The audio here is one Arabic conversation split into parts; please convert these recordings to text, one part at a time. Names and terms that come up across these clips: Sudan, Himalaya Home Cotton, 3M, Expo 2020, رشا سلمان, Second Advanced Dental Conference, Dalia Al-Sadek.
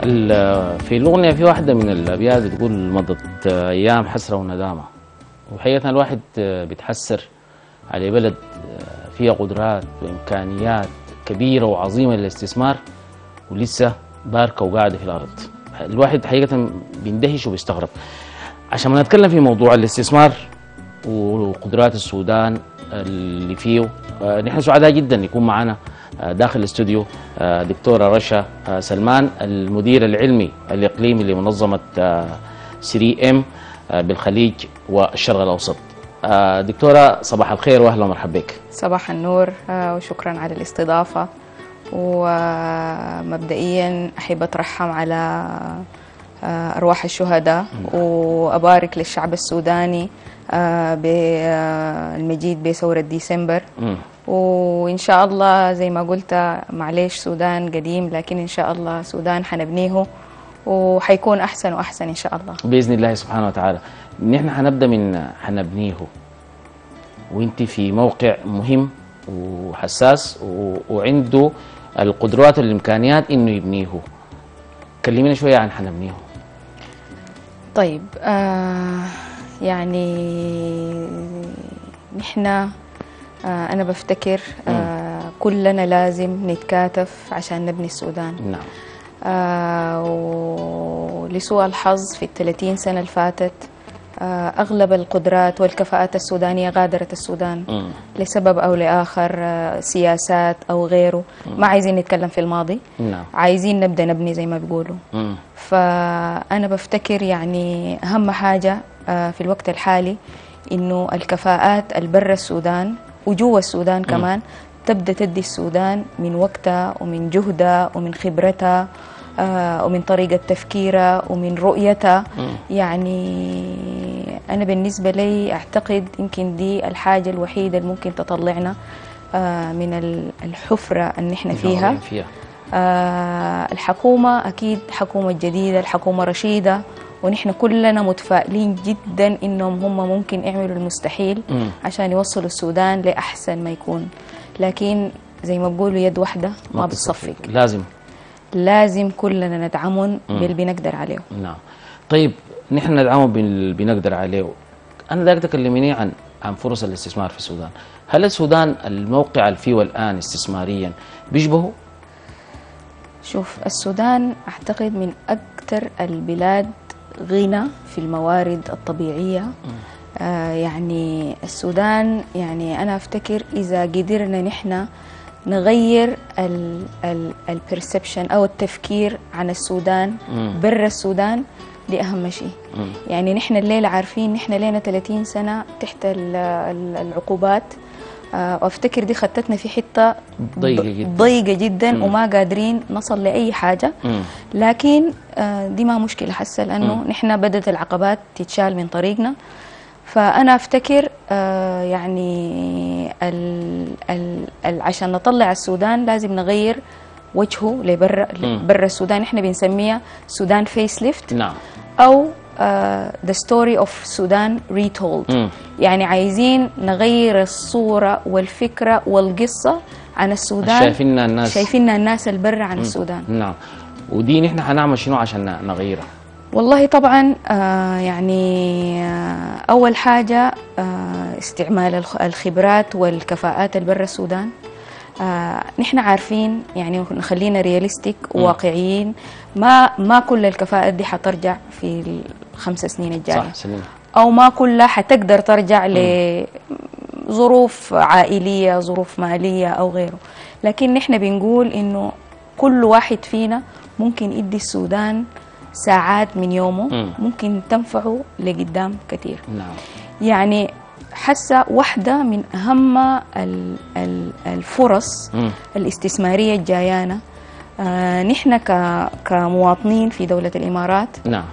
في الأغنية في واحدة من الأبيات تقول مضت أيام حسرة وندامة، وحقيقة الواحد بيتحسر على بلد فيها قدرات وإمكانيات كبيرة وعظيمة للاستثمار ولسه باركة وقاعدة في الأرض. الواحد حقيقة بيندهش وبيستغرب. عشان ما نتكلم في موضوع الاستثمار وقدرات السودان اللي فيه، نحن سعداء جدا يكون معنا داخل الاستوديو دكتورة رشا سلمان، المدير العلمي الإقليمي لمنظمة 3M بالخليج والشرق الأوسط. دكتورة صباح الخير وأهلا ومرحبا بك. صباح النور وشكرا على الاستضافة، ومبدئيا أحب أترحم على أرواح الشهداء وأبارك للشعب السوداني بالمجيد بثورة ديسمبر. وإن شاء الله زي ما قلت معليش سودان قديم، لكن إن شاء الله سودان حنبنيه وحيكون أحسن وأحسن إن شاء الله بإذن الله سبحانه وتعالى. نحن حنبدأ من حنبنيه، وإنت في موقع مهم وحساس وعنده القدرات والإمكانيات إنه يبنيه. كلمينا شوية عن حنبنيه. طيب يعني نحن أنا بفتكر كلنا لازم نتكاتف عشان نبني السودان. نعم. ولسوء الحظ في ال30 سنة اللي فاتت أغلب القدرات والكفاءات السودانية غادرت السودان لسبب أو لآخر، سياسات أو غيره. ما عايزين نتكلم في الماضي، عايزين نبدأ نبني زي ما بيقولوا. فأنا بفتكر يعني أهم حاجة في الوقت الحالي إنه الكفاءات البرة السودان وجوه السودان كمان تبدأ تدي السودان من وقتها ومن جهدها ومن خبرتها ومن طريقة تفكيرها ومن رؤيتها. يعني أنا بالنسبة لي أعتقد يمكن دي الحاجة الوحيدة اللي ممكن تطلعنا من الحفرة اللي احنا فيها. الحكومة أكيد حكومة جديدة، الحكومة رشيدة، ونحن كلنا متفائلين جدا إنهم هم ممكن يعملوا المستحيل عشان يوصلوا السودان لأحسن ما يكون. لكن زي ما بقولوا يد واحدة ما بتصفق، لازم كلنا ندعمهم باللي بنقدر عليه. نعم. طيب نحن ندعمهم باللي بنقدر عليه. أنا داير تكلميني عن فرص الاستثمار في السودان. هل السودان الموقع اللي فيه الآن استثماريا بيشبهه؟ شوف، السودان أعتقد من أكثر البلاد غنى في الموارد الطبيعية. يعني السودان، يعني أنا أفتكر إذا قدرنا نحن نغير البرسبشن أو التفكير عن السودان برا السودان دي أهم شيء. يعني نحن الليلة عارفين نحن لينا 30 سنة تحت العقوبات، وافتكر دي خدتنا في حته ضيقه جدا وما قادرين نصل لاي حاجه. لكن دي ما مشكله هسه، لانه نحن بدات العقبات تتشال من طريقنا. فانا افتكر يعني عشان نطلع السودان لازم نغير وجهه لبرا السودان. احنا بنسميها سودان فيس ليفت. نعم. او The story of Sudan retold. يعني عايزين نغير الصورة والفكرة والقصة عن السودان، شايفيننا الناس البرة عن السودان. نعم. ودي نحن هنعمل شنو عشان نغيرها؟ والله طبعا يعني أول حاجة استعمال الخبرات والكفاءات البرة السودان. نحن عارفين يعني نخلينا رياليستيك وواقعيين، ما كل الكفاءات دي حترجع في ال5 سنين الجاية، أو ما كلها حتقدر ترجع لظروف عائلية، ظروف مالية أو غيره. لكن نحن بنقول إنه كل واحد فينا ممكن يدي السودان ساعات من يومه ممكن تنفعه لقدام كتير. نعم. يعني حاسة واحدة من أهم الفرص الاستثمارية الجايانا نحن كمواطنين في دولة الإمارات. نعم.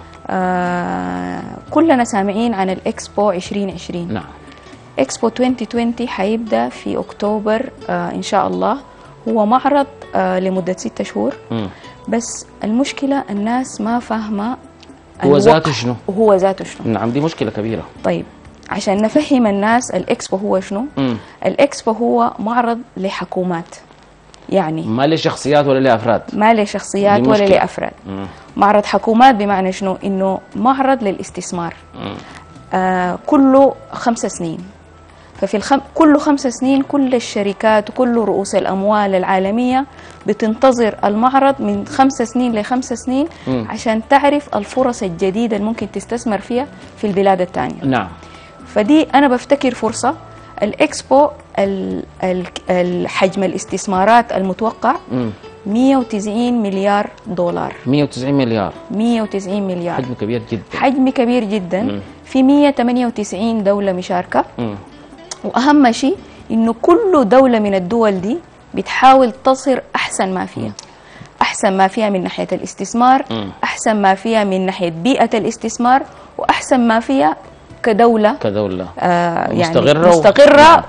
كلنا سامعين عن الإكسبو 2020. نعم. إكسبو 2020 حيبدأ في أكتوبر إن شاء الله. هو معرض لمدة 6 شهور. بس المشكلة الناس ما فاهمة هو ذاته شنو. نعم، دي مشكلة كبيرة. طيب عشان نفهم الناس الإكسبو هو شنو؟ الإكسبو هو معرض لحكومات. يعني ما له شخصيات ولا له افراد، ما له شخصيات ولا له افراد. معرض حكومات بمعنى شنو؟ انه معرض للاستثمار كله 5 سنين، ففي كله 5 سنين كل الشركات وكل رؤوس الأموال العالمية بتنتظر المعرض من 5 سنين ل5 سنين عشان تعرف الفرص الجديدة اللي ممكن تستثمر فيها في البلاد الثانية. نعم. فدي أنا بفتكر فرصة. الإكسبو الحجم الاستثمارات المتوقع 190 مليار دولار. 190 مليار، حجم كبير جدا، حجم كبير جدا. في 198 دولة مشاركة. واهم شيء انه كل دوله من الدول دي بتحاول تصهر احسن ما فيها، احسن ما فيها من ناحيه الاستثمار، احسن ما فيها من ناحيه بيئه الاستثمار، واحسن ما فيها كدوله مستقره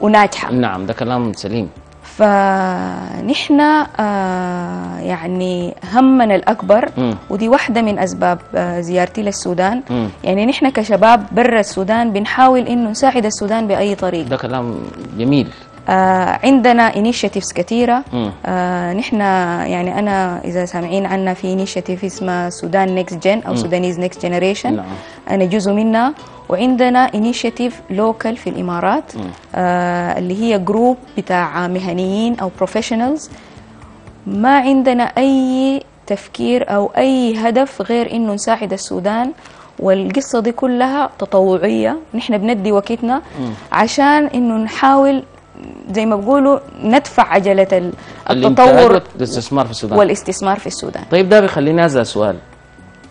وناجحه. نعم، ده كلام سليم. فنحن يعني همنا الأكبر ودي واحدة من أسباب زيارتي للسودان. يعني نحن كشباب برا السودان بنحاول إنه نساعد السودان بأي طريق. ده كلام جميل. عندنا initiatives كثيرة. نحن يعني أنا إذا سامعين عنا في initiative اسمها سودان Next Gen أو Sudanese Next Generation. نعم. أنا جزء منها. وعندنا انيشيتيف لوكال في الامارات اللي هي جروب بتاع مهنيين او بروفيشنالز. ما عندنا اي تفكير او اي هدف غير انه نساعد السودان، والقصه دي كلها تطوعيه. نحن بندي وقتنا عشان انه نحاول زي ما بقولوا ندفع عجله التطور والاستثمار في السودان طيب ده بيخليني اسال سؤال.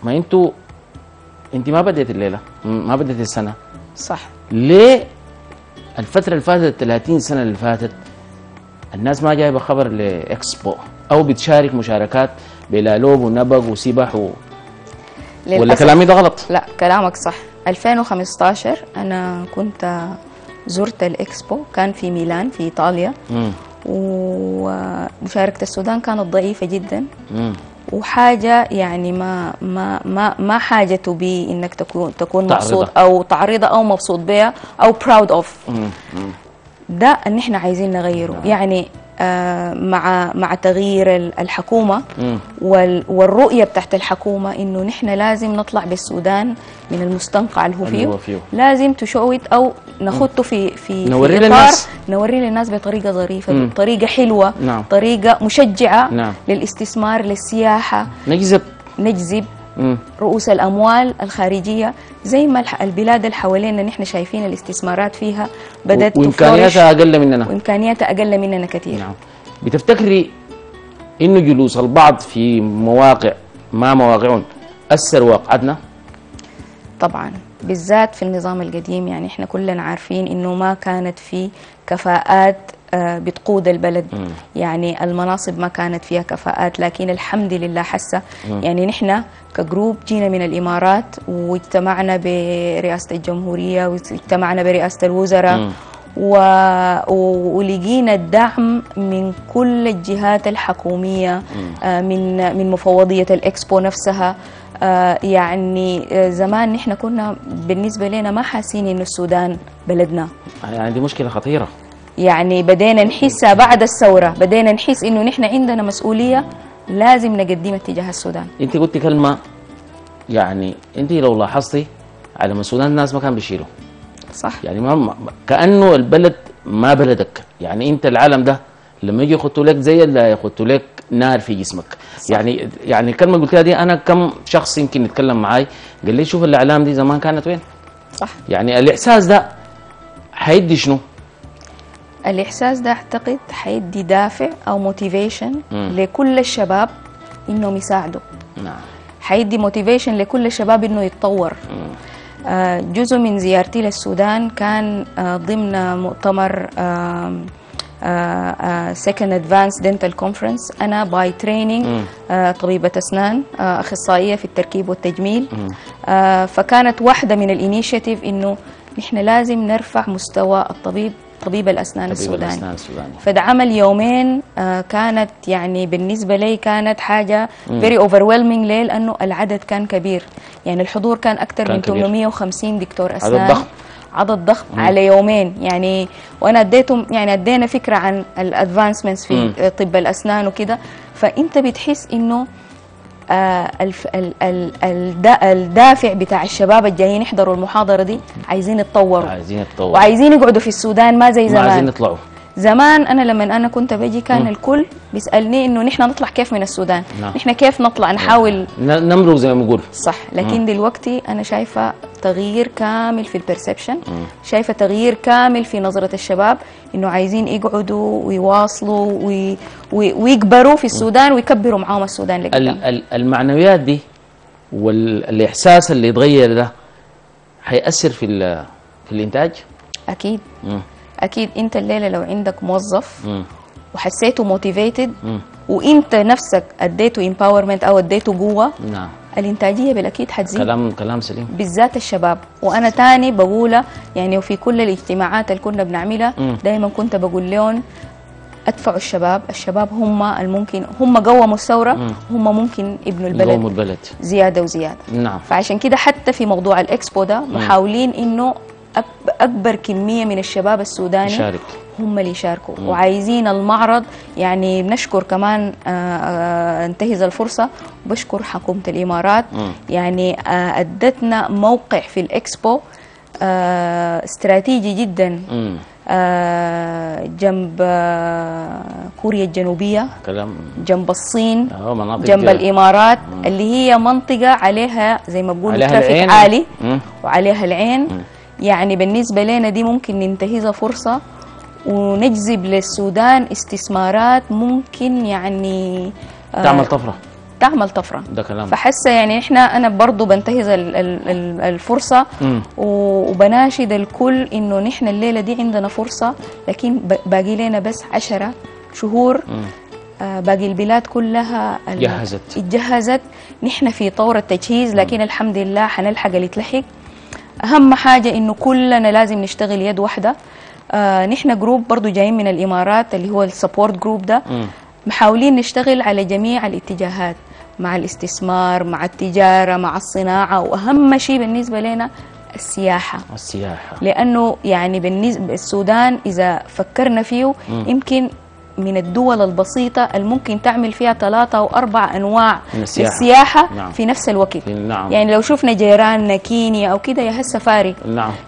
ما انت ما بدأت الليله، ما بدأت السنه، صح؟ ليه الفتره اللي فاتت 30 سنه اللي فاتت الناس ما جايبه خبر لاكسبو او بتشارك مشاركات بلالوب ونبق وسبح ولا كلامي ده غلط؟ لا، كلامك صح. 2015 انا كنت زرت الاكسبو، كان في ميلان في ايطاليا، ومشاركه السودان كانت ضعيفه جدا. وحاجه يعني ما حاجته بانك تكون مبسوط او تعرضها او مبسوط بها او براود اوف. ده اللي احنا عايزين نغيره. يعني مع تغيير الحكومه والرؤيه بتاعت الحكومه انه نحن لازم نطلع بالسودان من المستنقع اللي هو فيه. لازم تشوت او نخطه في نوري للناس، بطريقه ظريفه، بطريقه حلوه. نعم. طريقه مشجعه. نعم. للاستثمار، للسياحه، نجذب رؤوس الاموال الخارجيه زي ما البلاد اللي حوالينا نحن شايفين الاستثمارات فيها بدات وامكانياتها اقل مننا كثير. نعم. بتفتكري انه جلوس البعض في مواقع ما مواقعهم اثر واقعتنا؟ طبعا، بالذات في النظام القديم. يعني احنا كلنا عارفين انه ما كانت في كفاءات بتقود البلد. يعني المناصب ما كانت فيها كفاءات، لكن الحمد لله حسه. يعني نحن كجروب جينا من الإمارات واجتمعنا برئاسة الجمهورية واجتمعنا برئاسة الوزراء ولقينا الدعم من كل الجهات الحكومية، من مفوضية الإكسبو نفسها. يعني زمان نحن كنا بالنسبة لنا ما حاسين إنه السودان بلدنا. يعني دي مشكلة خطيرة. يعني بدينا نحسها بعد الثورة، بدينا نحس إنه نحن عندنا مسؤولية لازم نقدمها تجاه السودان. أنت قلت كلمة، يعني أنت لو لاحظتي على السودان الناس ما كان بيشيلوا، صح؟ يعني ما كأنه البلد ما بلدك. يعني أنت العالم ده لما يجي يخطوا لك زي اللي يخطوا لك نار في جسمك، صح. يعني الكلمة اللي قلتها دي أنا كم شخص يمكن يتكلم معاي قال لي شوف الأعلام دي زمان كانت وين؟ صح. يعني الإحساس ده حيدي شنو؟ الإحساس ده أعتقد حيدي دافع أو موتيفيشن لكل الشباب إنهم يساعدوا. نعم. حيدي موتيفيشن لكل الشباب إنه يتطور. جزء من زيارتي للسودان كان ضمن مؤتمر Second Advanced Dental Conference. أنا باي تريننج طبيبة أسنان، أخصائية في التركيب والتجميل. فكانت واحدة من الانيشيتيف إنه نحن لازم نرفع مستوى طبيب الأسنان السوداني. فده عمل يومين. كانت يعني بالنسبة لي كانت حاجة very overwhelming. ليه؟ لأنه العدد كان كبير. يعني الحضور كان أكثر من 850 دكتور أسنان. عدد ضخم على يومين يعني. وانا اديتهم يعني ادينا فكره عن الادفانسمنتس في طب الاسنان وكده. فانت بتحس انه الدافع بتاع الشباب الجايين يحضروا المحاضره دي عايزين يتطوروا، وعايزين يقعدوا في السودان ما زي زمان، ما عايزين يطلعوا. زمان انا لما انا كنت باجي كان الكل بيسالني انه نحن نطلع كيف من السودان، نحن كيف نطلع، نحاول نمرق زي ما بنقول صح. لكن دلوقتي انا شايفه تغيير كامل في البرسبشن، شايفه تغيير كامل في نظره الشباب انه عايزين يقعدوا ويواصلوا ويكبروا في السودان ويكبروا معاهم السودان لقدام. المعنويات دي والاحساس اللي يتغير ده هيأثر في الانتاج اكيد. اكيد انت الليله لو عندك موظف وحسيته موتيفيتد وانت نفسك اديته امباورمنت او اديته قوه، نعم الانتاجيه بالاكيد هتزيد. كلام سليم، بالذات الشباب. وانا تاني بقولها يعني، وفي كل الاجتماعات اللي كنا بنعملها دائما كنت بقول لهم ادفعوا الشباب، الشباب هم الممكن، هم قوموا الثوره، هم ممكن يبنوا البلد زياده وزياده. نعم، فعشان كده حتى في موضوع الاكسبو ده محاولين انه أكبر كمية من الشباب السوداني يشارك، هم اللي يشاركوا. وعايزين المعرض يعني بنشكر كمان انتهز الفرصة وبشكر حكومة الإمارات يعني أدتنا موقع في الإكسبو استراتيجي جدا جنب كوريا الجنوبية، جنب الصين، جنب الإمارات، اللي هي منطقة عليها زي ما بقول ترافيك عالي وعليها العين. يعني بالنسبة لنا دي ممكن ننتهزها فرصة ونجذب للسودان استثمارات ممكن يعني تعمل طفرة، تعمل طفرة. ده كلام. فحسه يعني احنا انا برضو بنتهز الفرصة وبناشد الكل انه نحن الليلة دي عندنا فرصة، لكن باقي لنا بس 10 شهور. باقي البلاد كلها اتجهزت، نحن في طور التجهيز، لكن الحمد لله حنلحق اللي تلحق. أهم حاجة إنه كلنا لازم نشتغل يد واحدة. نحن جروب برضو جايين من الإمارات اللي هو السبورت جروب ده، محاولين نشتغل على جميع الاتجاهات، مع الاستثمار، مع التجارة، مع الصناعة، وأهم شيء بالنسبة لنا السياحة. لأنه يعني بالنسبة السودان إذا فكرنا فيه يمكن من الدول البسيطة الممكن تعمل فيها 3 أو 4 أنواع السياحة في نفس الوقت. يعني لو شفنا جيراننا كينيا أو كده يا السفاري،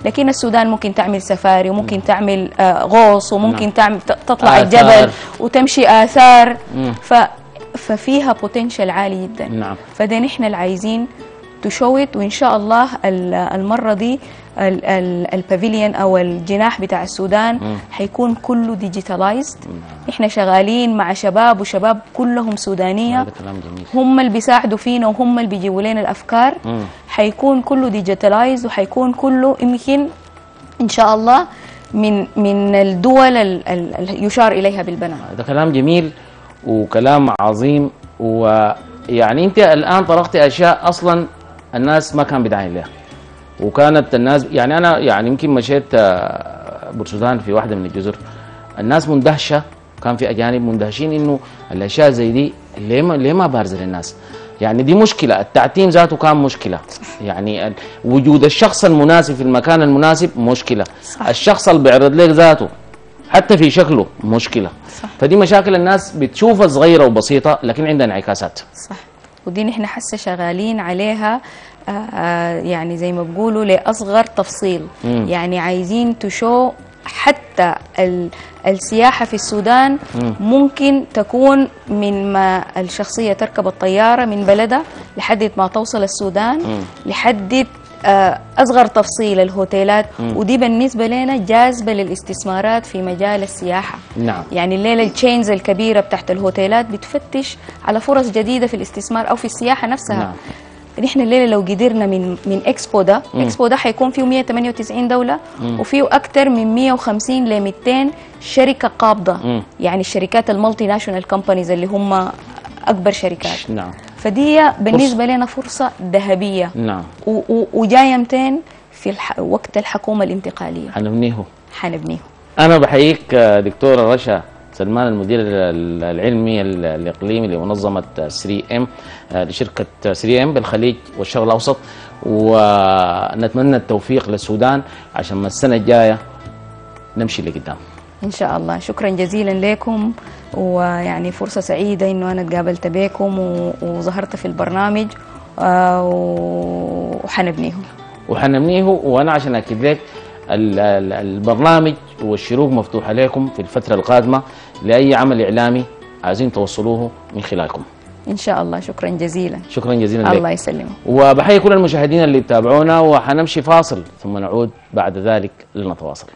لكن السودان ممكن تعمل سفاري، وممكن تعمل غوص، وممكن تعمل تطلع الجبل وتمشي آثار، ففيها بوتنشال عالي جدا. فده نحن اللي عايزين تشوت. وإن شاء الله المرة دي البافيليون او الجناح بتاع السودان حيكون كله ديجيتالايزد. احنا شغالين مع شباب، وشباب كلهم سودانيه، هم اللي بيساعدوا فينا وهم اللي بيجيبوا لنا الافكار. حيكون كله ديجيتالايزد، وحيكون كله يمكن ان شاء الله من الدول اللي يشار اليها بالبنان. ده كلام جميل وكلام عظيم. ويعني انت الان طرقتي اشياء اصلا الناس ما كان بيدعي لها، وكانت الناس يعني انا يعني يمكن مشيت بورسودان في واحده من الجزر، الناس مندهشه، كان في اجانب مندهشين انه الاشياء زي دي ليه ما بارزه للناس. يعني دي مشكله، التعتيم ذاته كان مشكله، يعني وجود الشخص المناسب في المكان المناسب مشكله، صح. الشخص اللي بيعرض لك ذاته حتى في شكله مشكله، صح. فدي مشاكل الناس بتشوفها صغيره وبسيطه، لكن عندها انعكاسات، صح. ودي نحن حاسه شغالين عليها يعني زي ما بقولوا لأصغر تفصيل. يعني عايزين تشو حتى السياحة في السودان ممكن تكون من ما الشخصية تركب الطيارة من بلدها لحد ما توصل السودان، لحد أصغر تفصيل الهوتيلات. ودي بالنسبة لنا جاذبة للاستثمارات في مجال السياحة. نعم. يعني الليلة التشينز الكبيرة بتاعت الهوتيلات بتفتش على فرص جديدة في الاستثمار أو في السياحة نفسها. نعم. نحن الليله لو قدرنا من اكسبو ده، اكسبو ده حيكون فيه 198 دوله، وفيه اكثر من 150 ل 200 شركه قابضه. يعني الشركات المالتي ناشونال كومبانيز اللي هم اكبر شركات. نعم. فدي بالنسبه لنا فرصه ذهبيه. نعم. وجايه 200 في وقت الحكومه الانتقاليه. حنبنيه. انا بحييك دكتوره رشا سلمان المدير العلمي الإقليمي لمنظمة 3M لشركة 3M بالخليج والشرق الأوسط، ونتمنى التوفيق للسودان عشان ما السنة الجاية نمشي لقدام إن شاء الله. شكرا جزيلا لكم، ويعني فرصة سعيدة إنه أنا اتقابلت بكم وظهرت في البرنامج وحنبنيه. وأنا عشان أكد لك البرنامج والشروق مفتوح عليكم في الفترة القادمة لأي عمل إعلامي عايزين توصلوه من خلالكم إن شاء الله. شكرا جزيلا. شكرا جزيلا الله يسلمك، وبحيي كل المشاهدين اللي تابعونا، وحنمشي فاصل ثم نعود بعد ذلك لنتواصل.